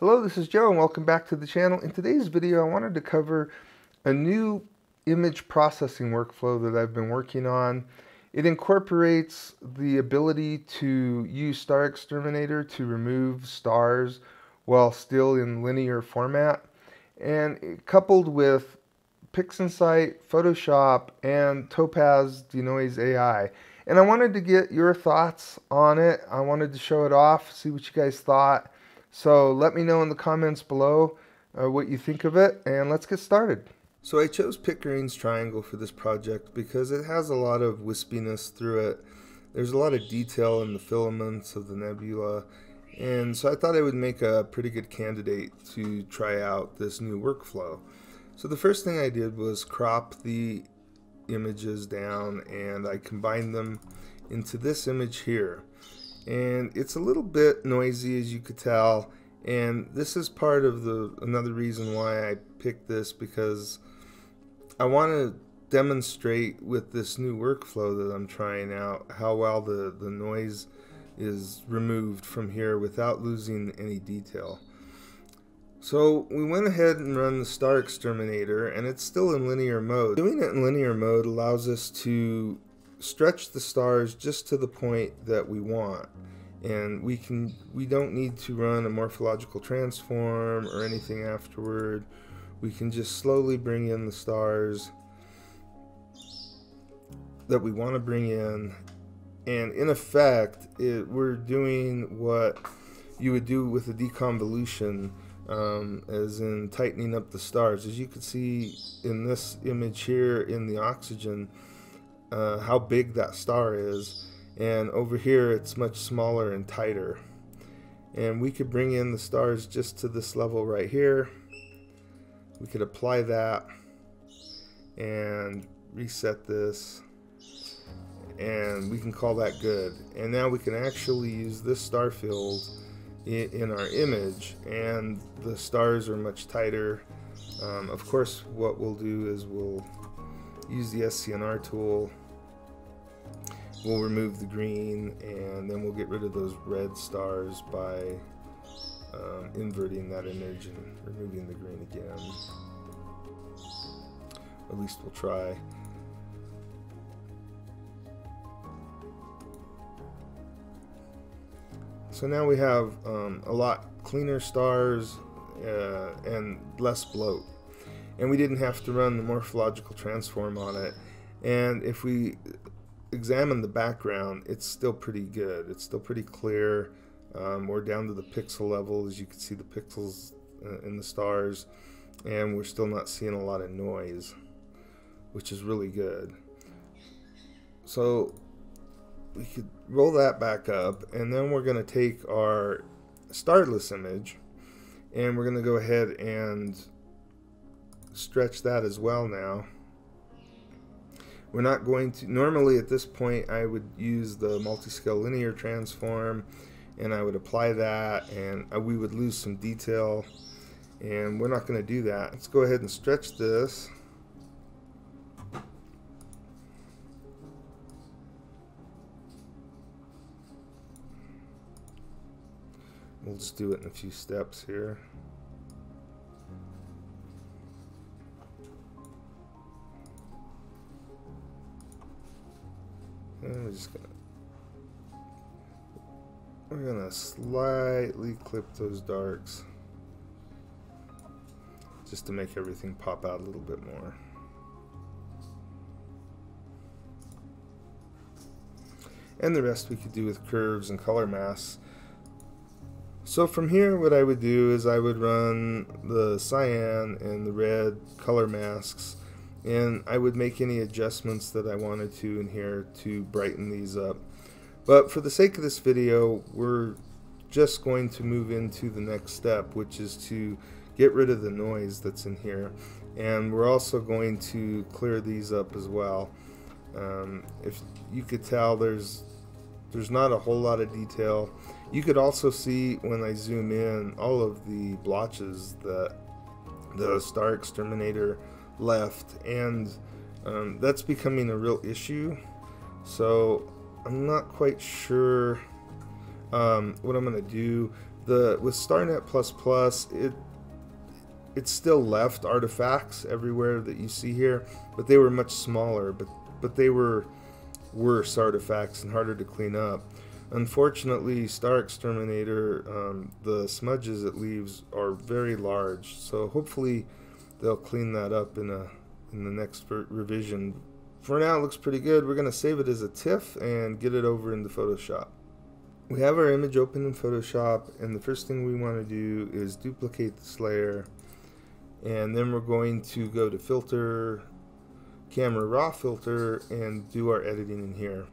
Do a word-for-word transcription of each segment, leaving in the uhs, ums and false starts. Hello, this is Joe and welcome back to the channel. In today's video, I wanted to cover a new image processing workflow that I've been working on. It incorporates the ability to use StarXTerminator to remove stars while still in linear format. And coupled with PixInsight, Photoshop, and Topaz Denoise A I. And I wanted to get your thoughts on it. I wanted to show it off, see what you guys thought. So let me know in the comments below uh, what you think of it, and let's get started. So I chose Pickering's Triangle for this project because it has a lot of wispiness through it. There's a lot of detail in the filaments of the nebula, and so I thought I would make a pretty good candidate to try out this new workflow. So the first thing I did was crop the images down, and I combined them into this image here. And it's a little bit noisy, as you could tell, and this is part of the another reason why I picked this, because I want to demonstrate with this new workflow that I'm trying out how well the the noise is removed from here without losing any detail. So we went ahead and run the StarXTerminator, and it's still in linear mode. Doing it in linear mode allows us to stretch the stars just to the point that we want, and we can we don't need to run a morphological transform or anything afterward. We can just slowly bring in the stars that we want to bring in, and in effect it, we're doing what you would do with a deconvolution, um, as in tightening up the stars. As you can see in this image here in the oxygen, Uh, how big that star is, and over here it's much smaller and tighter, and we could bring in the stars just to this level right here. We could apply that and reset this, and we can call that good. And now we can actually use this star field in, in our image, and the stars are much tighter. Um, of course, what we'll do is we'll use the S C N R tool, we'll remove the green, and then we'll get rid of those red stars by um, inverting that image and removing the green again. At least we'll try. So now we have um, a lot cleaner stars uh, and less bloat. And we didn't have to run the morphological transform on it. And if we examine the background, it's still pretty good. It's still pretty clear. Um, we're down to the pixel level, as you can see the pixels uh, in the stars, and we're still not seeing a lot of noise, which is really good. So we could roll that back up, and then we're gonna take our starless image, and we're gonna go ahead and stretch that as well. Now we're not going to, normally at this point I would use the multiscale linear transform and I would apply that, and we would lose some detail, and we're not going to do that. Let's go ahead and stretch this, we'll just do it in a few steps here. And we're just gonna we're gonna slightly clip those darks just to make everything pop out a little bit more. And the rest we could do with curves and color masks. So from here, what I would do is I would run the cyan and the red color masks, and I would make any adjustments that I wanted to in here to brighten these up. But for the sake of this video, we're just going to move into the next step, which is to get rid of the noise that's in here, and we're also going to clear these up as well. Um, if you could tell, there's there's not a whole lot of detail. You could also see when I zoom in all of the blotches that the StarXTerminator left, and um, that's becoming a real issue. So I'm not quite sure um, what I'm gonna do. the with StarNet++, it it still left artifacts everywhere that you see here, but they were much smaller, but but they were worse artifacts and harder to clean up. Unfortunately, StarXTerminator, um, the smudges it leaves are very large, so hopefully they'll clean that up in a in the next revision. For now, it looks pretty good. We're going to save it as a TIFF and get it over into Photoshop. We have our image open in Photoshop, and the first thing we want to do is duplicate this layer, and then we're going to go to Filter, Camera Raw Filter, and do our editing in here.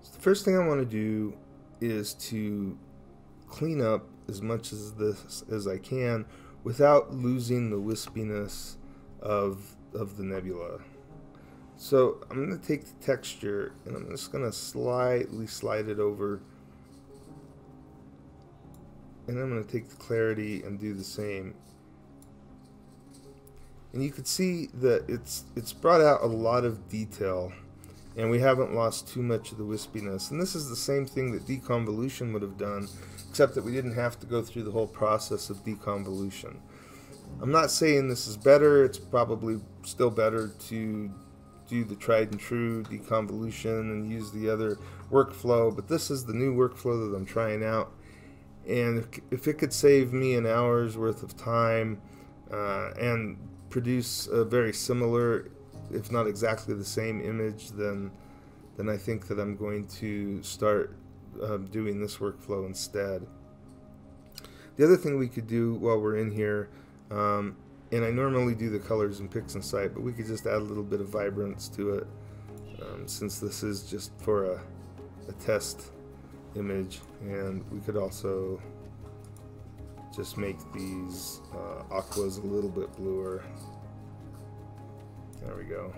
So the first thing I want to do is to clean up as much as this as I can without losing the wispiness of of the nebula. So I'm going to take the texture and I'm just going to slightly slide it over, and I'm going to take the clarity and do the same. And you can see that it's it's brought out a lot of detail, and we haven't lost too much of the wispiness. And this is the same thing that deconvolution would have done, except that we didn't have to go through the whole process of deconvolution. I'm not saying this is better. It's probably still better to do the tried and true deconvolution and use the other workflow, but this is the new workflow that I'm trying out. And if it could save me an hour's worth of time uh, and produce a very similar, if not exactly the same image, then then I think that I'm going to start uh, doing this workflow instead. The other thing we could do while we're in here, um, and I normally do the colors in PixInsight, but we could just add a little bit of vibrance to it, um, since this is just for a, a test image. And we could also just make these uh, aquas a little bit bluer. There we go.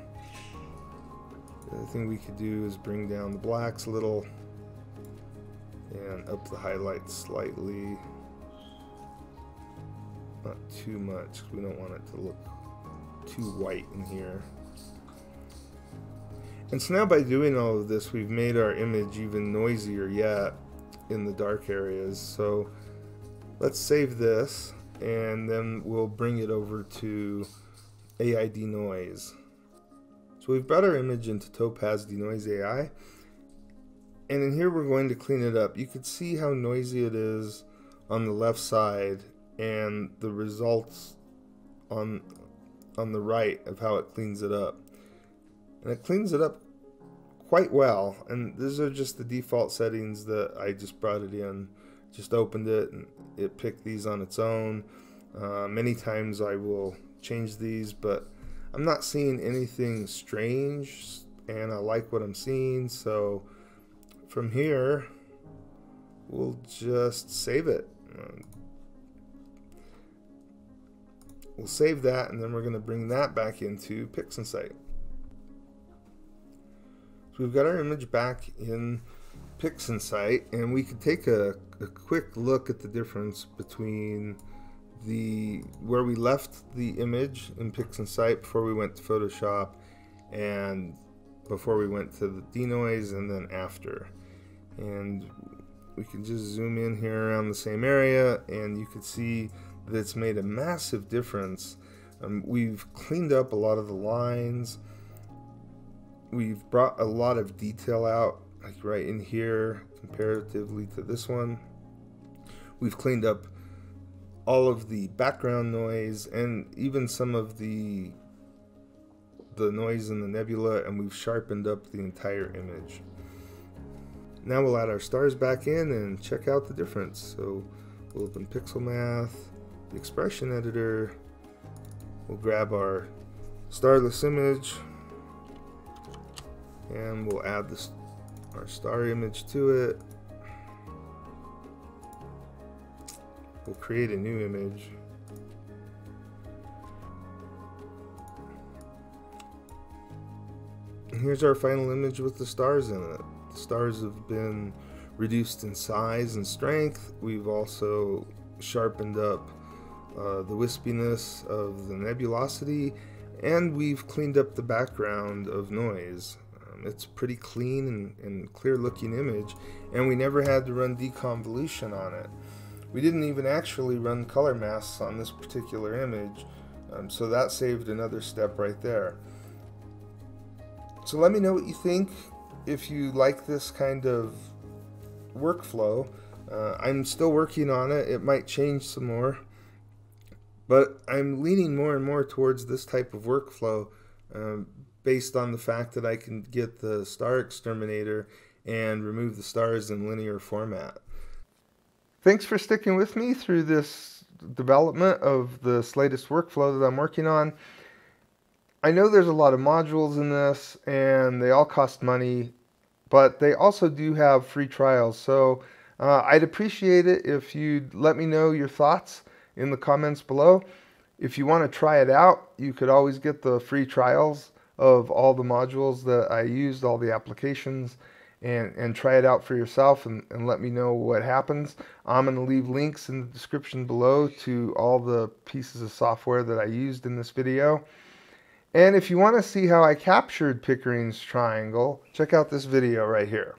The other thing we could do is bring down the blacks a little and up the highlights slightly. Not too much, because we don't want it to look too white in here. And so now by doing all of this, we've made our image even noisier yet in the dark areas. So let's save this, and then we'll bring it over to A I Denoise. So we've brought our image into Topaz Denoise A I, and in here we're going to clean it up. You can see how noisy it is on the left side and the results on on the right of how it cleans it up. And it cleans it up quite well, and these are just the default settings that I just brought it in. Just opened it and it picked these on its own. Uh, many times I will change these, but I'm not seeing anything strange and I like what I'm seeing. So from here we'll just save it. We'll save that, and then we're going to bring that back into PixInsight. So we've got our image back in PixInsight, and we could take a, a quick look at the difference between the where we left the image in PixInsight before we went to Photoshop, and before we went to the denoise, and then after. And we can just zoom in here around the same area, and you can see that it's made a massive difference. Um, we've cleaned up a lot of the lines. We've brought a lot of detail out, like right in here, comparatively to this one. We've cleaned up all of the background noise and even some of the the noise in the nebula, and we've sharpened up the entire image. Now we'll add our stars back in and check out the difference. So we'll open PixelMath, the expression editor, we'll grab our starless image, and we'll add this our star image to it. We'll create a new image. And here's our final image with the stars in it. The stars have been reduced in size and strength. We've also sharpened up uh, the wispiness of the nebulosity, and we've cleaned up the background of noise. It's a pretty clean and, and clear looking image, and we never had to run deconvolution on it. We didn't even actually run color masks on this particular image, um, so that saved another step right there. So let me know what you think, if you like this kind of workflow. Uh, I'm still working on it. It might change some more, but I'm leaning more and more towards this type of workflow um, based on the fact that I can get the star exterminator and remove the stars in linear format. Thanks for sticking with me through this development of this latest workflow that I'm working on. I know there's a lot of modules in this and they all cost money, but they also do have free trials. So uh, I'd appreciate it if you'd let me know your thoughts in the comments below. If you want to try it out, you could always get the free trials of all the modules that I used, all the applications. And, and try it out for yourself and, and let me know what happens. I'm going to leave links in the description below to all the pieces of software that I used in this video. And if you want to see how I captured Pickering's Triangle, check out this video right here.